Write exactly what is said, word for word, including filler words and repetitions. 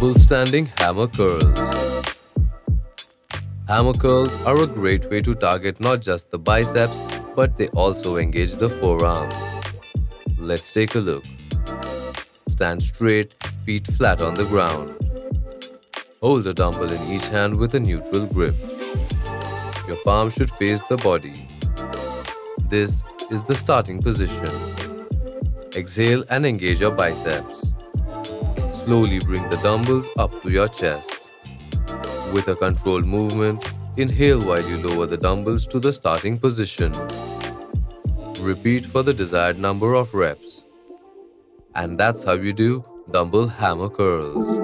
Tumble standing hammer curls. Hammer curls are a great way to target not just the biceps, but they also engage the forearms. Let's take a look. Stand straight, feet flat on the ground. Hold a dumbbell in each hand with a neutral grip. Your palm should face the body. This is the starting position. Exhale and engage your biceps. Slowly bring the dumbbells up to your chest. With a controlled movement, inhale while you lower the dumbbells to the starting position. Repeat for the desired number of reps. And that's how you do dumbbell hammer curls.